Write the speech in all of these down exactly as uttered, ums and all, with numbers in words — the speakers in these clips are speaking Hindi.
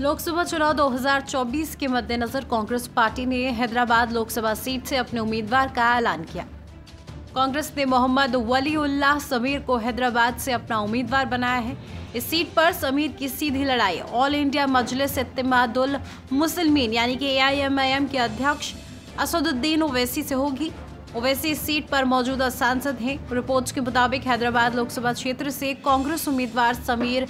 लोकसभा चुनाव दो हज़ार चौबीस के मद्देनजर कांग्रेस पार्टी ने हैदराबाद लोकसभा सीट से अपने उम्मीदवार का ऐलान किया। कांग्रेस ने मोहम्मद वलीउल्लाह समीर को हैदराबाद से अपना उम्मीदवार बनाया है। इस सीट पर समीर की सीधी लड़ाई ऑल इंडिया मजलिस इत्तेहादुल मुस्लिमीन यानी कि ए आई एम आई एम के अध्यक्ष असदुद्दीन ओवैसी से होगी। ओवैसी इस सीट पर मौजूदा सांसद हैं। रिपोर्ट्स के मुताबिक हैदराबाद लोकसभा क्षेत्र से कांग्रेस उम्मीदवार समीर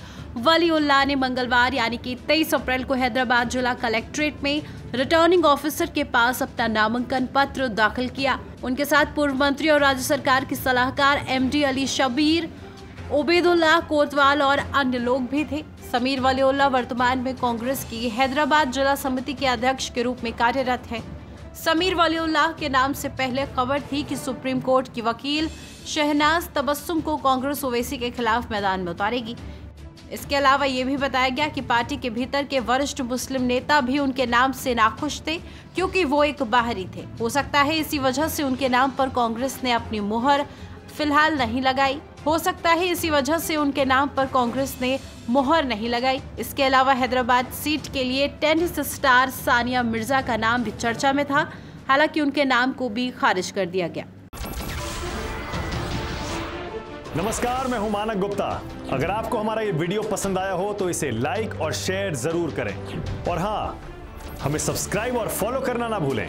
वलीउल्लाह ने मंगलवार यानी कि तेईस अप्रैल को हैदराबाद जिला कलेक्ट्रेट में रिटर्निंग ऑफिसर के पास अपना नामांकन पत्र दाखिल किया। उनके साथ पूर्व मंत्री और राज्य सरकार के सलाहकार एम डी अली शबीर, उबेदुल्लाह कोतवाल और अन्य लोग भी थे। समीर वलीउल्लाह वर्तमान में कांग्रेस की हैदराबाद जिला समिति के अध्यक्ष के रूप में कार्यरत है। समीर वलीउल्लाह के नाम से पहले खबर थी कि सुप्रीम कोर्ट की वकील शहनाज तबस्सुम को कांग्रेस ओवैसी के खिलाफ मैदान में उतारेगी। इसके अलावा ये भी बताया गया कि पार्टी के भीतर के वरिष्ठ मुस्लिम नेता भी उनके नाम से नाखुश थे क्योंकि वो एक बाहरी थे। हो सकता है इसी वजह से उनके नाम पर कांग्रेस ने अपनी मुहर फिलहाल नहीं लगाई। हो सकता है इसी वजह से उनके नाम पर कांग्रेस ने मोहर नहीं लगाई। इसके अलावा हैदराबाद सीट के लिए टेनिस स्टार सानिया मिर्जा का नाम भी चर्चा में था, हालांकि उनके नाम को भी खारिज कर दिया गया। नमस्कार, मैं हूं मानक गुप्ता। अगर आपको हमारा ये वीडियो पसंद आया हो तो इसे लाइक और शेयर जरूर करें और हाँ, हमें सब्सक्राइब और फॉलो करना ना भूलें